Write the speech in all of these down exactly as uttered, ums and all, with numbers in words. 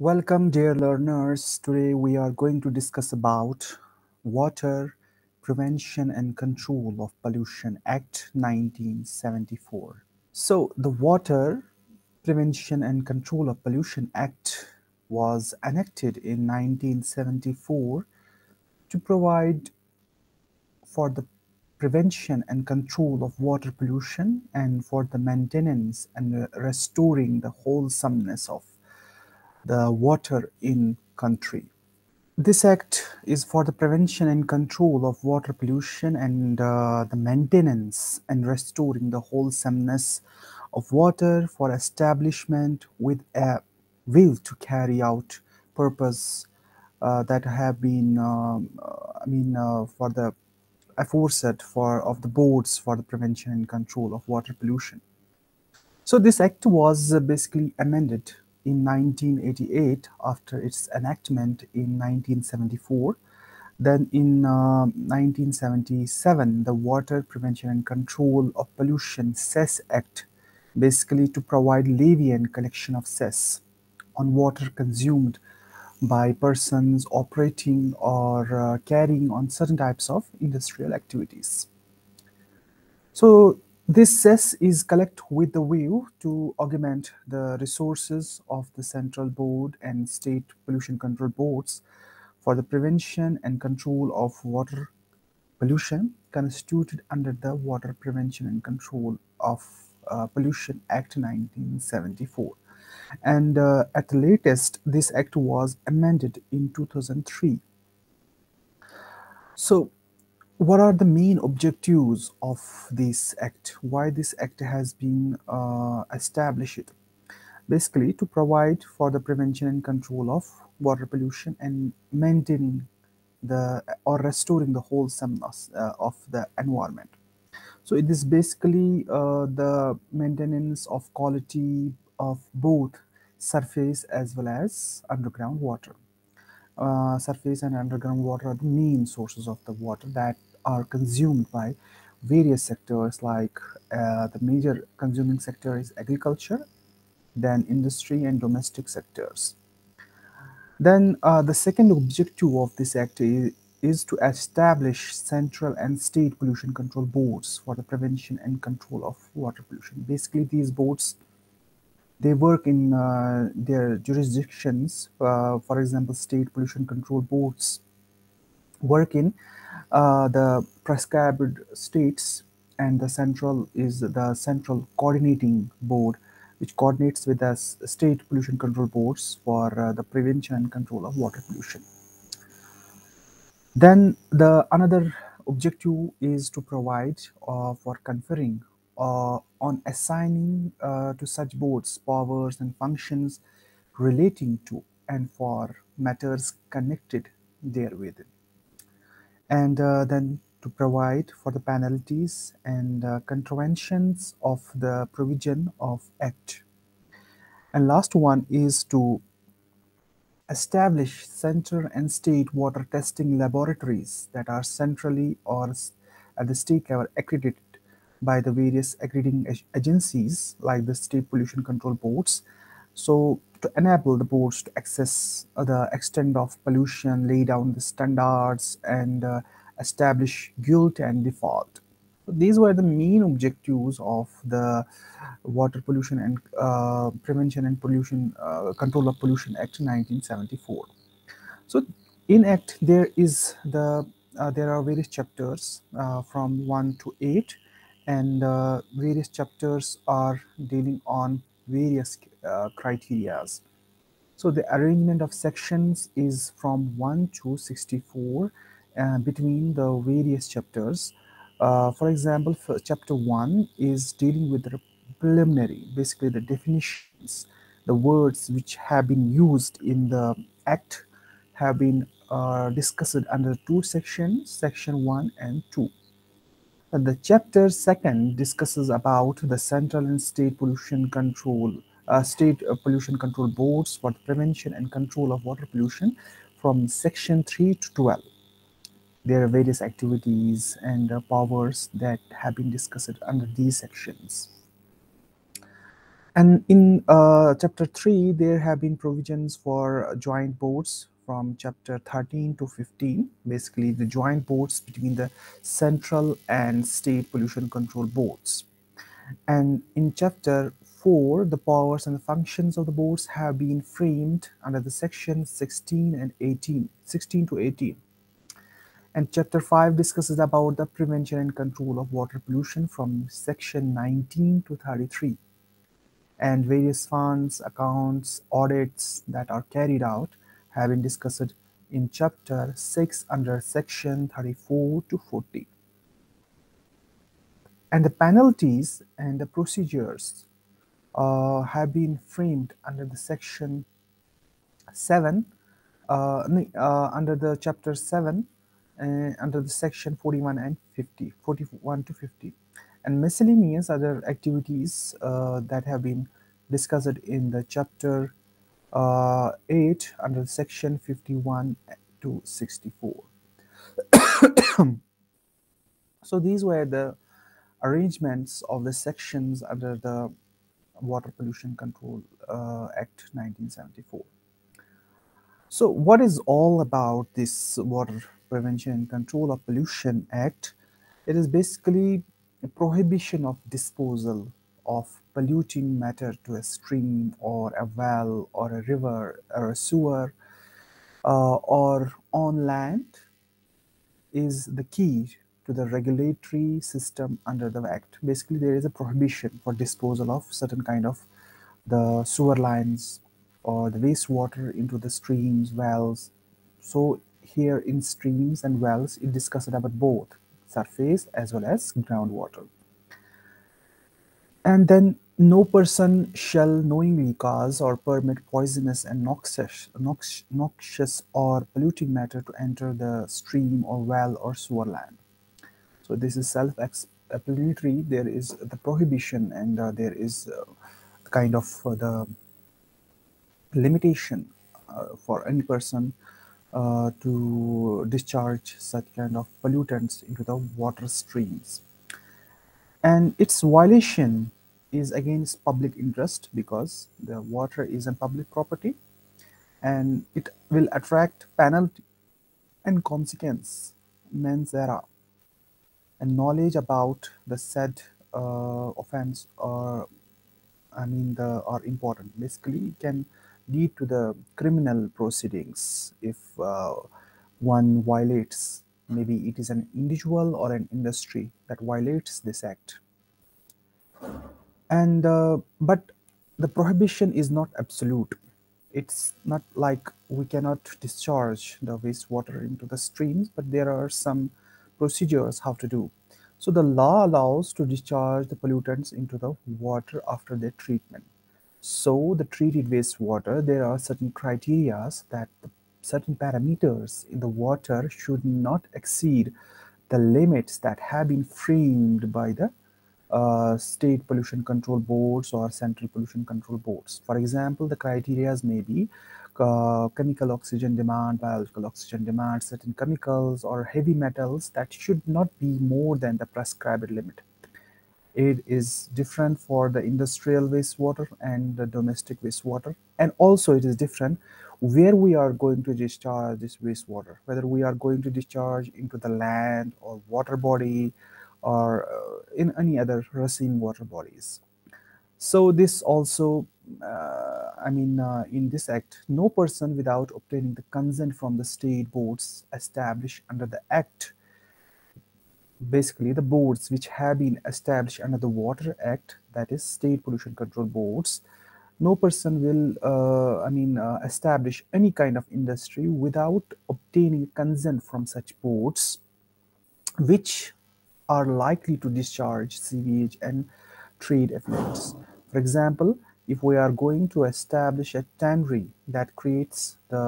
Welcome, dear learners. Today we are going to discuss about Water Prevention and Control of Pollution Act nineteen seventy-four. So the Water Prevention and Control of Pollution Act was enacted in nineteen seventy-four to provide for the prevention and control of water pollution and for the maintenance and restoring the wholesomeness of the water in country. This act is for the prevention and control of water pollution and uh, the maintenance and restoring the wholesomeness of water for establishment with a will to carry out purpose uh, that have been, um, I mean, uh, for the aforesaid for of the boards for the prevention and control of water pollution. So this act was basically amended in nineteen eighty-eight after its enactment in nineteen seventy-four. Then in uh, nineteen seventy-seven, the Water Prevention and Control of Pollution (cess) Act, basically to provide levy and collection of cess on water consumed by persons operating or uh, carrying on certain types of industrial activities. So this cess is collected with the view to augment the resources of the Central Board and State Pollution Control Boards for the prevention and control of water pollution constituted under the Water Prevention and Control of uh, Pollution Act nineteen seventy-four. And uh, at the latest, this act was amended in two thousand three. So what are the main objectives of this act? Why this act has been uh, established? Basically, to provide for the prevention and control of water pollution and maintaining the or restoring the wholesomeness uh, of the environment. So it is basically uh, the maintenance of quality of both surface as well as underground water. Uh, surface and underground water are the main sources of the water that are consumed by various sectors, like uh, the major consuming sector is agriculture, then industry and domestic sectors. Then uh, the second objective of this act is, is to establish central and state pollution control boards for the prevention and control of water pollution. Basically, these boards, they work in uh, their jurisdictions. Uh, for example, state pollution control boards work in uh, the prescribed states, and the central is the central coordinating board, which coordinates with the state pollution control boards for uh, the prevention and control of water pollution. Then the another objective is to provide uh, for conferring Uh, on assigning uh, to such boards powers and functions relating to and for matters connected therewith, and uh, then to provide for the penalties and uh, contraventions of the provision of Act. And last one is to establish center and state water testing laboratories that are centrally or at the state level accredited by the various accrediting agencies like the state pollution control boards, so to enable the boards to access the extent of pollution, lay down the standards, and uh, establish guilt and default. So these were the main objectives of the Water Pollution and uh, Prevention and Pollution uh, Control of Pollution Act nineteen seventy-four. So in Act there is the uh, there are various chapters uh, from one to eight. And uh, various chapters are dealing on various uh, criterias. So the arrangement of sections is from one to sixty-four uh, between the various chapters. Uh, for example, for chapter one is dealing with the preliminary, basically the definitions, the words which have been used in the act have been uh, discussed under two sections, section one and two. And the chapter second discusses about the central and state pollution control, uh, state pollution control boards for the prevention and control of water pollution from section three to twelve. There are various activities and uh, powers that have been discussed under these sections. And in uh, chapter three, there have been provisions for joint boards from chapter thirteen to fifteen, basically the joint boards between the central and state pollution control boards. And in chapter four, the powers and the functions of the boards have been framed under the section sixteen and eighteen, sixteen to eighteen. And chapter five discusses about the prevention and control of water pollution from section nineteen to thirty-three. And various funds, accounts, audits that are carried out have been discussed in chapter six under section thirty-four to forty. And the penalties and the procedures uh, have been framed under the section seven, uh, uh, under the chapter seven, uh, under the section forty-one and fifty, forty-one to fifty. And miscellaneous other activities uh, that have been discussed in the chapter uh, eight under section fifty-one to sixty-four. So these were the arrangements of the sections under the Water Pollution Control uh, Act nineteen seventy-four. So what is all about this Water Prevention and Control of Pollution Act? It is basically a prohibition of disposal of polluting matter to a stream or a well or a river or a sewer uh, or on land is the key to the regulatory system under the Act. Basically, there is a prohibition for disposal of certain kind of the sewer lines or the wastewater into the streams, wells. So here in streams and wells, it discusses about both surface as well as groundwater. And then no person shall knowingly cause or permit poisonous and noxious, nox, noxious or polluting matter to enter the stream or well or sewer land. So this is self-explanatory. There is the prohibition and uh, there is uh, kind of uh, the limitation uh, for any person uh, to discharge such kind of pollutants into the water streams. And its violation is against public interest because the water is a public property and it will attract penalty and consequence mens thereof. And knowledge about the said uh, offense or I mean the are important. Basically, it can lead to the criminal proceedings if uh, one violates. Maybe it is an individual or an industry that violates this act. And uh, but the prohibition is not absolute. It's not like we cannot discharge the wastewater into the streams, but there are some procedures how to do. So the law allows to discharge the pollutants into the water after their treatment. So the treated wastewater, there are certain criteria that the certain parameters in the water should not exceed the limits that have been framed by the uh, state pollution control boards or central pollution control boards. For example, the criteria may be Uh, chemical oxygen demand, biological oxygen demand, certain chemicals or heavy metals that should not be more than the prescribed limit. It is different for the industrial wastewater and the domestic wastewater, and also it is different where we are going to discharge this wastewater, whether we are going to discharge into the land or water body or uh, in any other receiving water bodies. So this also Uh, I mean, uh, in this act, no person without obtaining the consent from the state boards established under the act, basically the boards which have been established under the Water Act, that is state pollution control boards, no person will, uh, I mean, uh, establish any kind of industry without obtaining consent from such boards, which are likely to discharge sewage and trade effluents. For example, if we are going to establish a tannery that creates the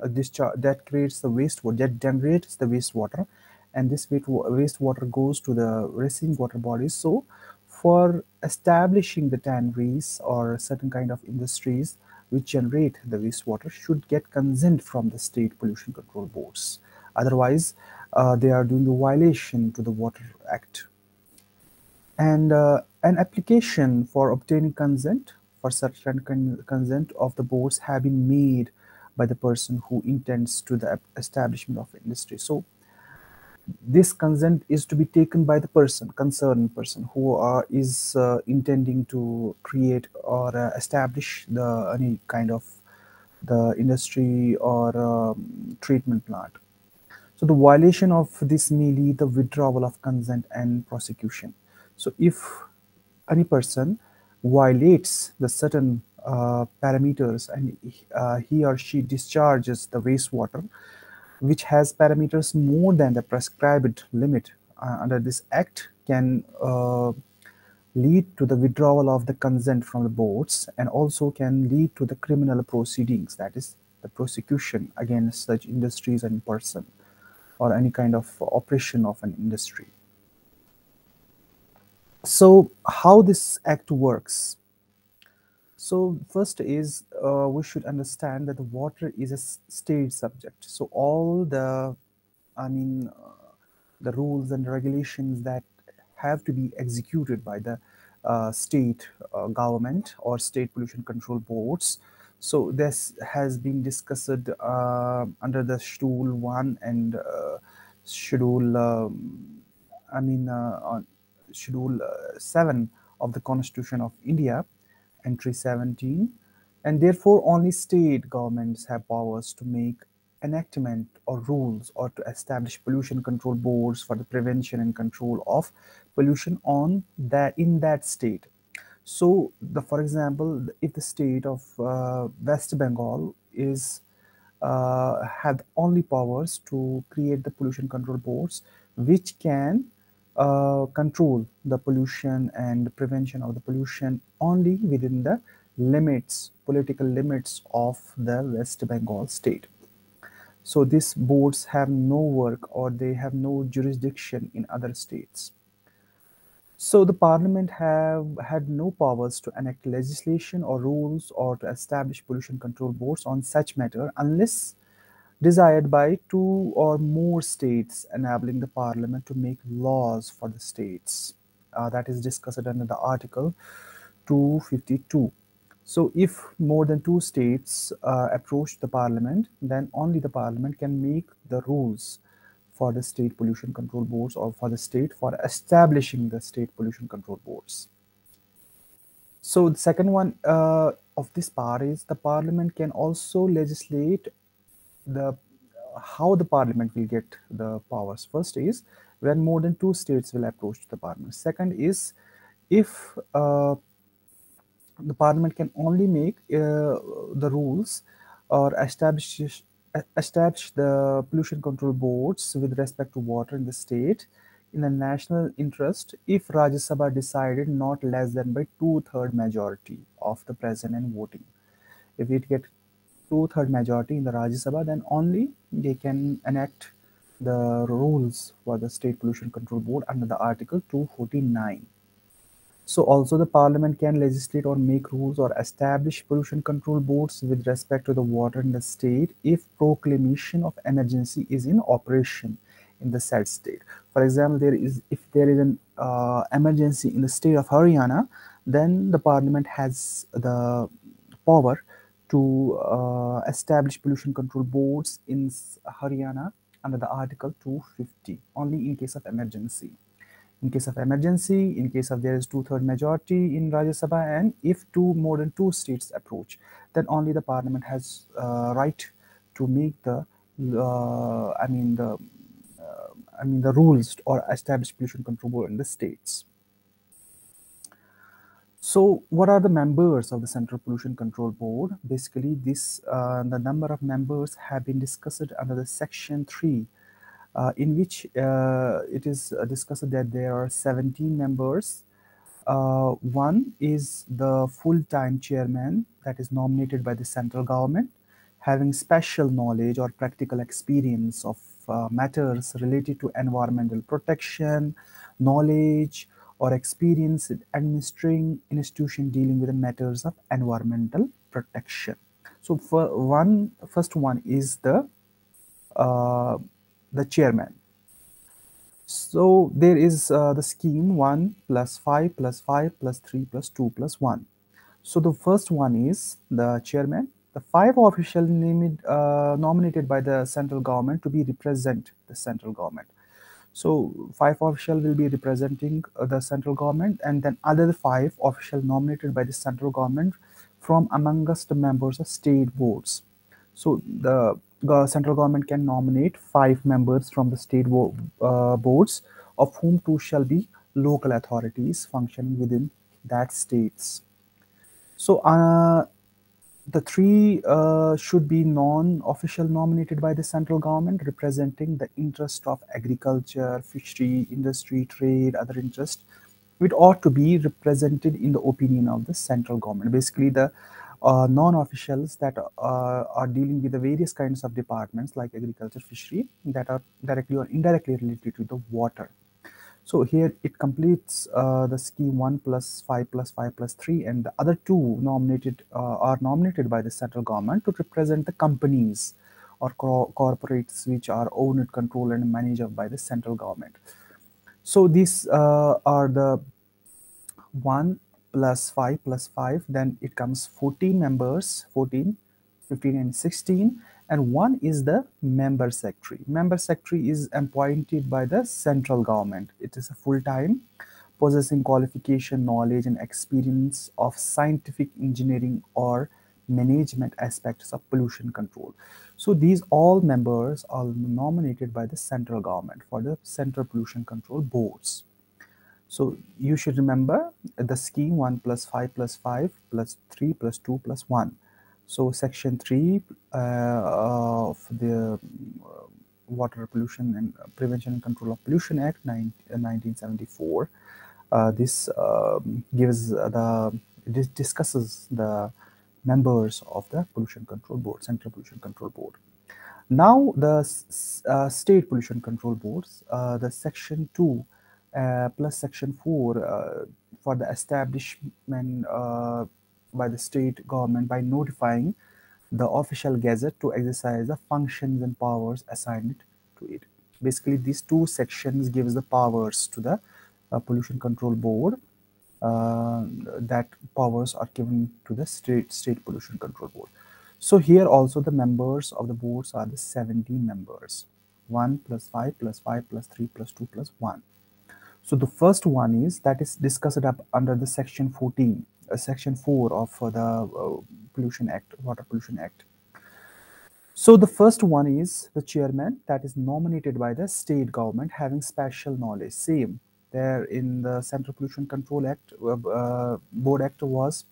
uh, discharge, that creates the wastewater, that generates the wastewater, and this wastewater goes to the receiving water bodies. So, for establishing the tanneries or certain kind of industries which generate the wastewater, should get consent from the state pollution control boards. Otherwise, uh, they are doing the violation to the Water Act. And uh, an application for obtaining consent for such con consent of the boards have been made by the person who intends to the establishment of industry. So this consent is to be taken by the person, concerned person, who are, is uh, intending to create or uh, establish the any kind of the industry or um, treatment plant. So the violation of this may lead to withdrawal of consent and prosecution. So if any person violates the certain uh, parameters and uh, he or she discharges the wastewater, which has parameters more than the prescribed limit uh, under this act, can uh, lead to the withdrawal of the consent from the boards and also can lead to the criminal proceedings, that is the prosecution against such industries and person or any kind of operation of an industry. So how this act works? So first is uh, we should understand that the water is a state subject. So all the, I mean, uh, the rules and regulations that have to be executed by the uh, state uh, government or state pollution control boards. So this has been discussed uh, under the Schedule One and uh, Schedule, um, I mean, uh, on Schedule uh, Seven of the Constitution of India. Entry seventeen, and therefore only state governments have powers to make enactment or rules or to establish pollution control boards for the prevention and control of pollution on that in that state. So the, for example, if the state of uh, West Bengal is uh, had only powers to create the pollution control boards which can Uh, control the pollution and prevention of the pollution only within the limits, political limits of the West Bengal state. So these boards have no work or they have no jurisdiction in other states. So the parliament have had no powers to enact legislation or rules or to establish pollution control boards on such matter unless desired by two or more states, enabling the parliament to make laws for the states. Uh, that is discussed under the Article two fifty-two. So if more than two states uh, approach the parliament, then only the parliament can make the rules for the state pollution control boards or for the state for establishing the state pollution control boards. So the second one uh, of this part is the parliament can also legislate the how the parliament will get the powers. First is when more than two states will approach the parliament. Second is if uh, the parliament can only make uh, the rules or establish establish the pollution control boards with respect to water in the state in the national interest if Rajya Sabha decided not less than by two-third majority of the present and voting. If it get two-third majority in the Rajya Sabha, then only they can enact the rules for the State Pollution Control Board under the Article two forty-nine. So also the Parliament can legislate or make rules or establish pollution control boards with respect to the water in the state if proclamation of emergency is in operation in the said state. For example, there is if there is an uh, emergency in the state of Haryana, then the Parliament has the power to uh, establish pollution control boards in Haryana under the Article two fifty, only in case of emergency. In case of emergency, in case of there is two-third majority in Rajya Sabha, and if two more than two states approach, then only the parliament has uh, right to make the, uh, I mean the, uh, I mean the rules or establish pollution control board in the states. So what are the members of the Central Pollution Control Board? Basically, this uh, the number of members have been discussed under the Section three, uh, in which uh, it is discussed that there are seventeen members. Uh, one is the full-time chairman that is nominated by the central government, having special knowledge or practical experience of uh, matters related to environmental protection, knowledge, or experience in administering institution dealing with the matters of environmental protection. So for one, first one is the uh, the chairman. So there is uh, the scheme one plus five plus five plus three plus two plus one. So the first one is the chairman. The five officials named, uh, nominated by the central government to be represent the central government. So five officials will be representing uh, the central government, and then other five officials nominated by the central government from amongst the members of state boards. So the uh, central government can nominate five members from the state bo uh, boards, of whom two shall be local authorities functioning within that states. So uh, the three uh, should be non-official nominated by the central government, representing the interest of agriculture, fishery, industry, trade, other interests, which ought to be represented in the opinion of the central government. Basically, the uh, non-officials that uh, are dealing with the various kinds of departments like agriculture, fishery, that are directly or indirectly related to the water. So here it completes uh, the scheme one plus five plus five plus three, and the other two nominated uh, are nominated by the central government to represent the companies or co corporates which are owned, controlled and managed by the central government. So these uh, are the one plus five plus five, then it comes fourteen members, fourteen, fifteen and sixteen, and one is the member secretary. Member secretary is appointed by the central government. It is a full-time, possessing qualification, knowledge and experience of scientific, engineering or management aspects of pollution control. So these all members are nominated by the central government for the Central Pollution Control Boards. So you should remember the scheme one plus five plus five plus three plus two plus one. So section three uh, of the Water Pollution and Prevention and Control of Pollution Act nineteen seventy-four, uh, this uh, gives the this discusses the members of the Pollution Control Board, Central Pollution Control Board. Now the uh, State Pollution Control Boards, uh, the section two uh, plus section four uh, for the establishment uh, by the state government by notifying the official gazette to exercise the functions and powers assigned to it. Basically, these two sections gives the powers to the uh, Pollution Control Board. Uh, that powers are given to the state state Pollution Control Board. So here also the members of the boards are the seventeen members, one plus five plus five plus three plus two plus one. So the first one is that is discussed up under the section fourteen. Uh, section four of uh, the uh, Pollution Act, Water Pollution Act. So the first one is the chairman, that is nominated by the state government, having special knowledge. Same there in the Central Pollution Control Act, uh, Board Act was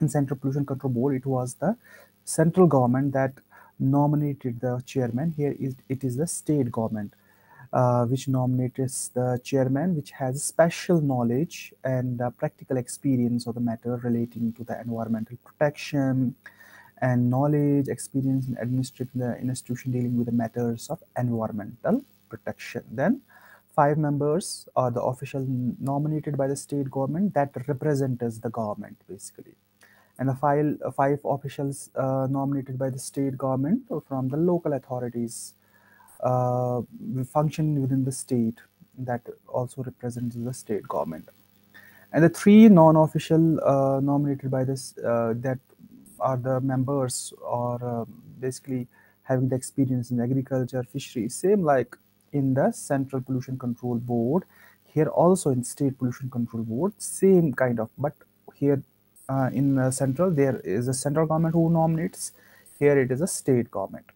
in Central Pollution Control Board. It was the central government that nominated the chairman. Here is it is the state government Uh, which nominates the chairman, which has special knowledge and uh, practical experience of the matter relating to the environmental protection and knowledge, experience in administrating the institution dealing with the matters of environmental protection. Then five members are the officials nominated by the state government that represents the government basically. And the five, five officials uh, nominated by the state government or from the local authorities Uh, function within the state that also represents the state government, and the three non-official uh, nominated by this uh, that are the members or uh, basically having the experience in agriculture, fishery, same like in the Central Pollution Control Board. Here also in State Pollution Control Board, same kind of, but here uh, in uh, central there is a central government who nominates, here it is a state government.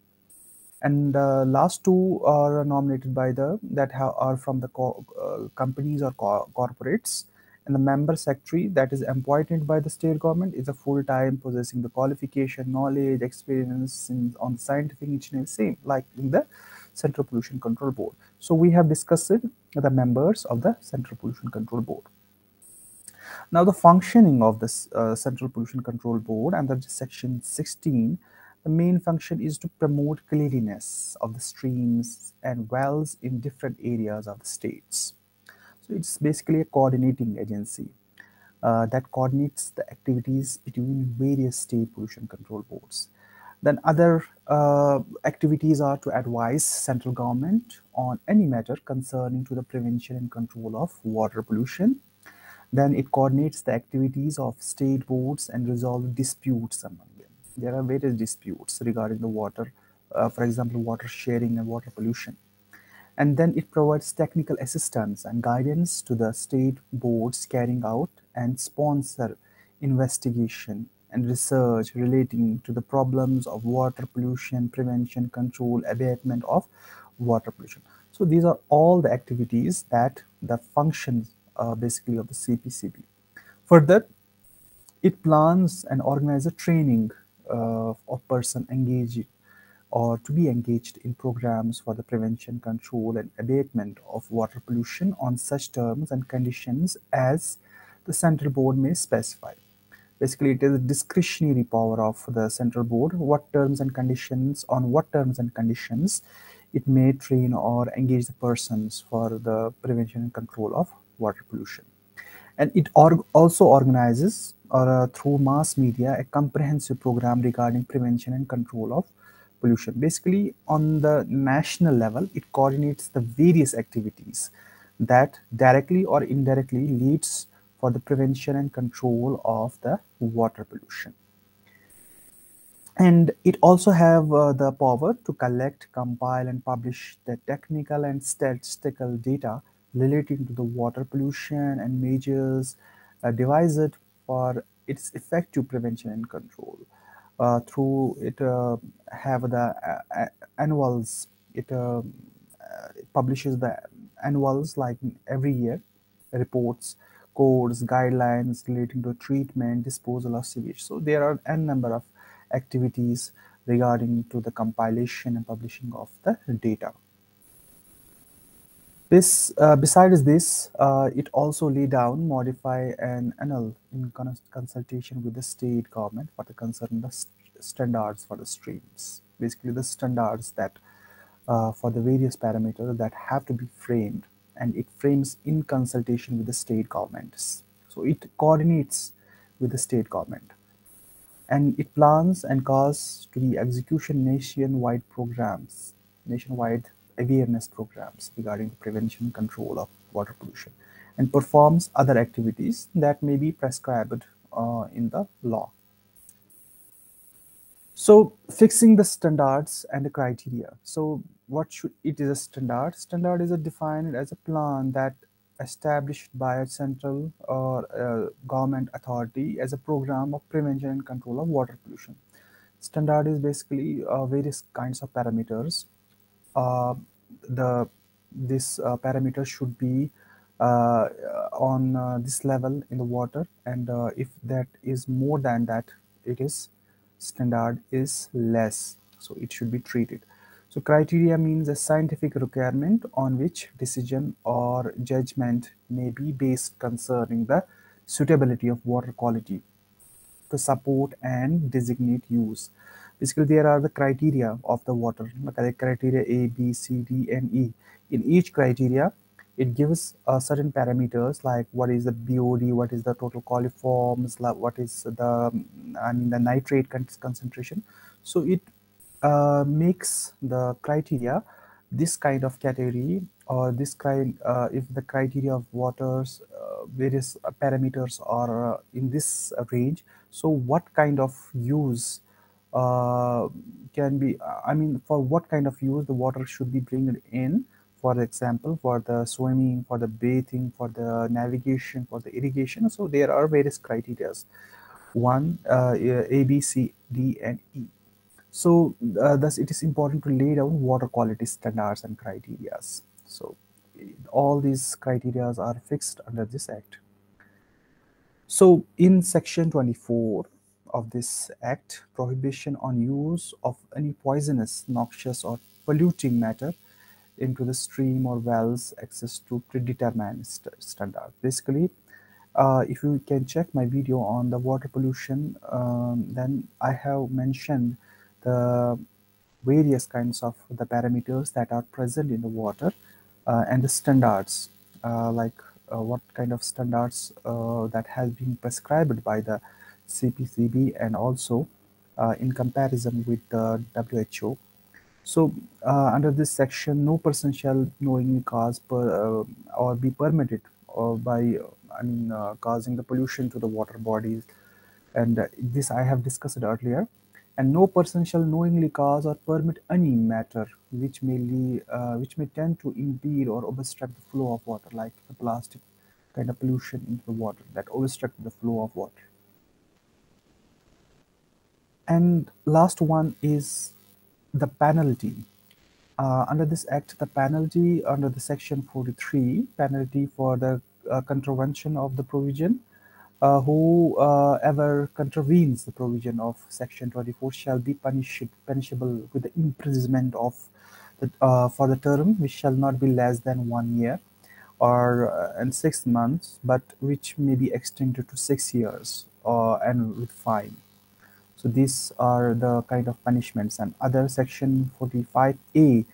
And uh, last two are nominated by the that have, are from the co uh, companies or co corporates. And the member secretary that is appointed by the state government is a full-time, possessing the qualification, knowledge, experience in, on scientific engineering, same like in the Central Pollution Control Board. So we have discussed the members of the Central Pollution Control Board. Now the functioning of this uh, Central Pollution Control Board under section sixteen. The main function is to promote cleanliness of the streams and wells in different areas of the states. So it's basically a coordinating agency uh, that coordinates the activities between various state pollution control boards. Then other uh, activities are to advise central government on any matter concerning to the prevention and control of water pollution. Then it coordinates the activities of state boards and resolves disputes among them. There are various disputes regarding the water, uh, for example, water sharing and water pollution. And then it provides technical assistance and guidance to the state boards carrying out and sponsor investigation and research relating to the problems of water pollution, prevention, control, abatement of water pollution. So these are all the activities that the functions uh, basically of the C P C B. Further, it plans and organizes training uh, of person engaged or to be engaged in programs for the prevention, control, and abatement of water pollution on such terms and conditions as the Central Board may specify. Basically, it is a discretionary power of the Central Board, what terms and conditions, on what terms and conditions it may train or engage the persons for the prevention and control of water pollution. And it org also organizes or uh, through mass media a comprehensive program regarding prevention and control of pollution. Basically, on the national level, it coordinates the various activities that directly or indirectly leads for the prevention and control of the water pollution. And it also have uh, the power to collect, compile, and publish the technical and statistical data relating to the water pollution and measures uh, devised for its effective prevention and control. Uh, through it uh, have the uh, annuals, it uh, publishes the annuals like every year, reports, codes, guidelines relating to treatment, disposal of sewage. So there are n number of activities regarding to the compilation and publishing of the data. This, uh, besides this, uh, it also lay down, modify and annul in con consultation with the state government for the concern the st standards for the streams. Basically, the standards that uh, for the various parameters that have to be framed, and it frames in consultation with the state governments. So it coordinates with the state government, and it plans and calls to the execution nationwide programs, nationwide awareness programs regarding prevention and control of water pollution, and performs other activities that may be prescribed uh, in the law. So fixing the standards and the criteria. So what should it is a standard? Standard is a defined as a plan that established by a central or uh, government authority as a program of prevention and control of water pollution. Standard is basically uh, various kinds of parameters. Uh, the this uh, parameter should be uh, on uh, this level in the water, and uh, if that is more than that, it is standard is less, so it should be treated. So criteria means a scientific requirement on which decision or judgment may be based concerning the suitability of water quality to support and designate use. Basically, there are the criteria of the water, the criteria A, B, C, D, and E. In each criteria, it gives uh, certain parameters like what is the B O D, what is the total coliforms, what is the, I mean, the nitrate concentration. So it uh, makes the criteria this kind of category, or this kind, uh, if the criteria of waters, uh, various parameters are uh, in this range. So what kind of use Uh, can be, I mean, for what kind of use the water should be brought in, for example, for the swimming, for the bathing, for the navigation, for the irrigation. So there are various criteria, one, uh, A, B, C, D, and E. So uh, thus it is important to lay down water quality standards and criteria. So all these criteria are fixed under this act. So in section twenty-four, of this act, prohibition on use of any poisonous, noxious, or polluting matter into the stream or wells, access to predetermined st standard. Basically, uh, if you can check my video on the water pollution, um, then I have mentioned the various kinds of the parameters that are present in the water uh, and the standards, uh, like uh, what kind of standards uh, that has been prescribed by the C P C B, and also uh, in comparison with the W H O. So uh, under this section, no person shall knowingly cause per, uh, or be permitted or by I mean, uh, causing the pollution to the water bodies. And uh, this I have discussed earlier. And no person shall knowingly cause or permit any matter which may lead, uh, which may tend to impede or obstruct the flow of water, like the plastic kind of pollution into the water that obstructs the flow of water. And last one is the penalty. Uh, under this act, the penalty under the section forty-three, penalty for the uh, contravention of the provision, uh, who uh, ever contravenes the provision of section twenty-four shall be punished punishable with the imprisonment of the, uh, for the term which shall not be less than one year or uh, and six months, but which may be extended to six years uh, and with fine. So these are the kind of punishments. And other section forty-five A,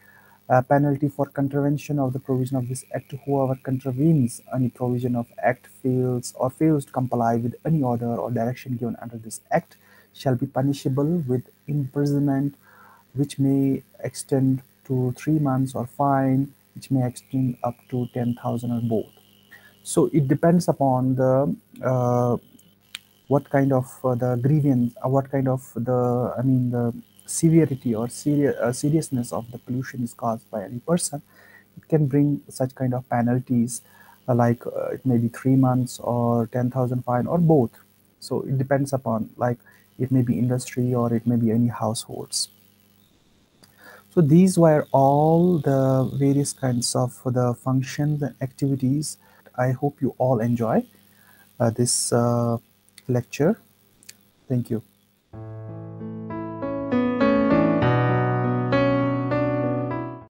uh, penalty for contravention of the provision of this act. Whoever contravenes any provision of act, fails or fails to comply with any order or direction given under this act shall be punishable with imprisonment, which may extend to three months or fine, which may extend up to ten thousand or both. So it depends upon the uh, what kind of uh, the grievance, uh, what kind of the, I mean, the severity or seri uh, seriousness of the pollution is caused by any person. It can bring such kind of penalties, uh, like uh, it may be three months or ten thousand fine or both. So it depends upon, like, it may be industry or it may be any households. So these were all the various kinds of the functions and activities. I hope you all enjoy uh, this uh, lecture. Thank you.